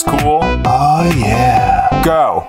sounds cool? Oh yeah. Go.